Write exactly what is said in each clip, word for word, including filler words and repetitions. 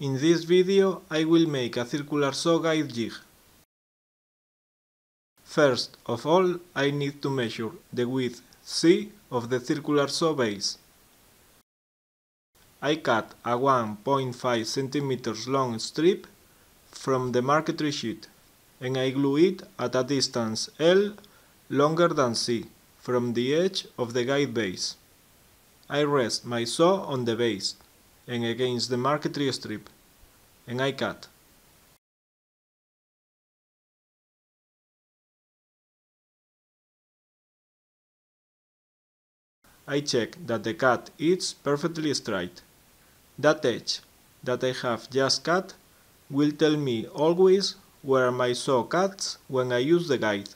In this video I will make a circular saw guide jig. First of all, I need to measure the width C of the circular saw base. I cut a one point five centimeters long strip from the marquetry sheet and I glue it at a distance L longer than C from the edge of the guide base. I rest my saw on the base and against the marquetry strip, and I cut. I check that the cut is perfectly straight. That edge that I have just cut will tell me always where my saw cuts when I use the guide.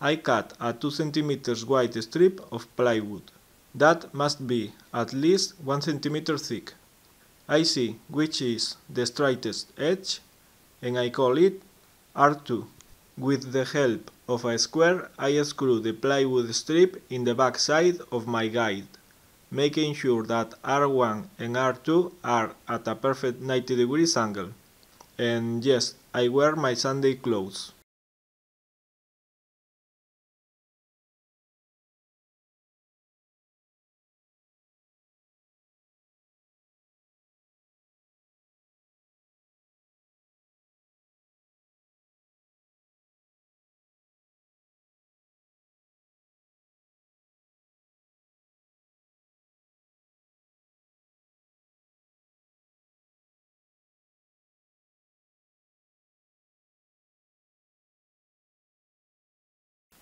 I cut a two centimeters wide strip of plywood. That must be at least one centimeter thick. I see which is the straightest edge and I call it R two. With the help of a square I screw the plywood strip in the back side of my guide, making sure that R one and R two are at a perfect ninety degrees angle. And yes, I wear my Sunday clothes.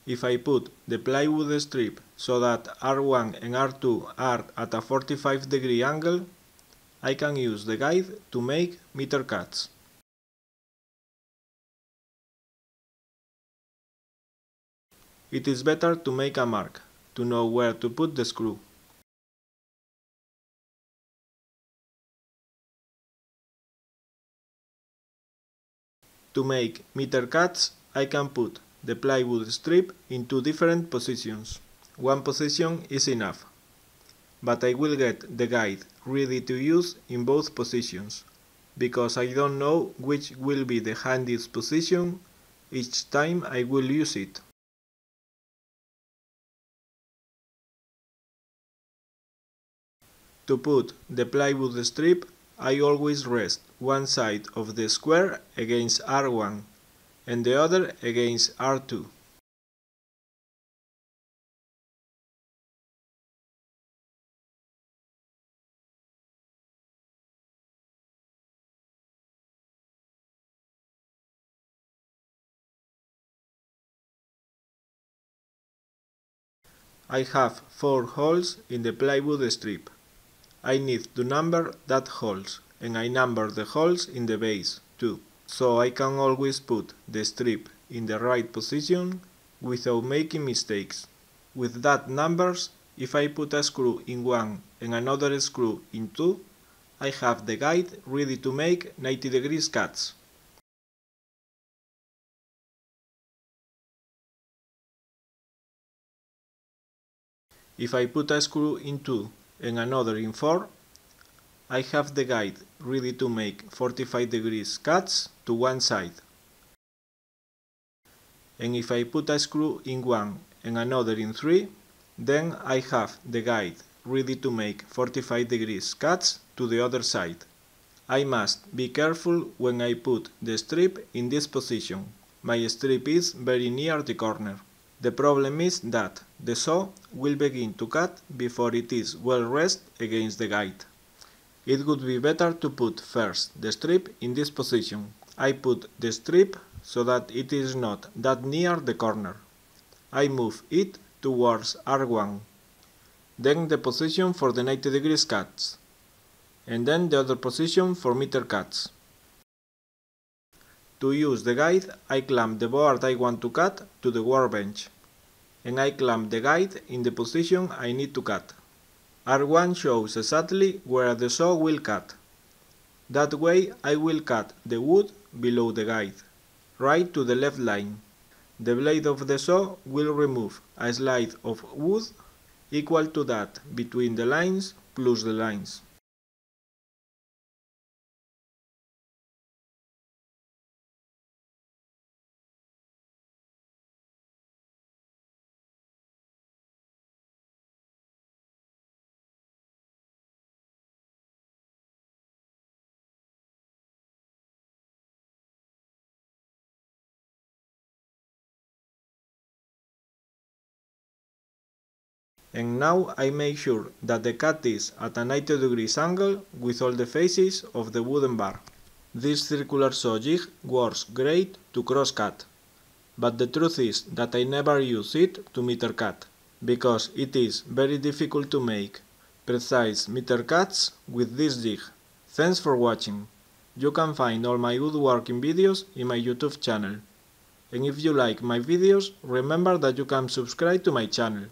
If I put the plywood strip so that R one and R two are at a forty-five degree angle, I can use the guide to make meter cuts. It is better to make a mark, to know where to put the screw. To make meter cuts, I can put the plywood strip in two different positions. One position is enough, but I will get the guide ready to use in both positions, because I don't know which will be the handiest position each time I will use it. To put the plywood strip, I always rest one side of the square against R one and the other against R two. I have four holes in the plywood strip. I need to number that holes, and I number the holes in the base too, so I can always put the strip in the right position without making mistakes. With that numbers, if I put a screw in one and another screw in two, I have the guide ready to make ninety degrees cuts. If I put a screw in two and another in four, I have the guide ready to make forty-five degrees cuts to one side. And if I put a screw in one and another in three, then I have the guide ready to make forty-five degrees cuts to the other side. I must be careful when I put the strip in this position. My strip is very near the corner. The problem is that the saw will begin to cut before it is well rest against the guide. It would be better to put first the strip in this position. I put the strip so that it is not that near the corner. I move it towards R one, then the position for the ninety degrees cuts, and then the other position for meter cuts. To use the guide, I clamp the board I want to cut to the workbench, and I clamp the guide in the position I need to cut. R one shows exactly where the saw will cut. That way I will cut the wood below the guide, right to the left line. The blade of the saw will remove a slice of wood equal to that between the lines plus the lines. And now I make sure that the cut is at a ninety degrees angle with all the faces of the wooden bar. This circular saw jig works great to cross cut, but the truth is that I never use it to meter cut, because it is very difficult to make precise meter cuts with this jig. Thanks for watching. You can find all my woodworking videos in my YouTube channel. And if you like my videos, remember that you can subscribe to my channel.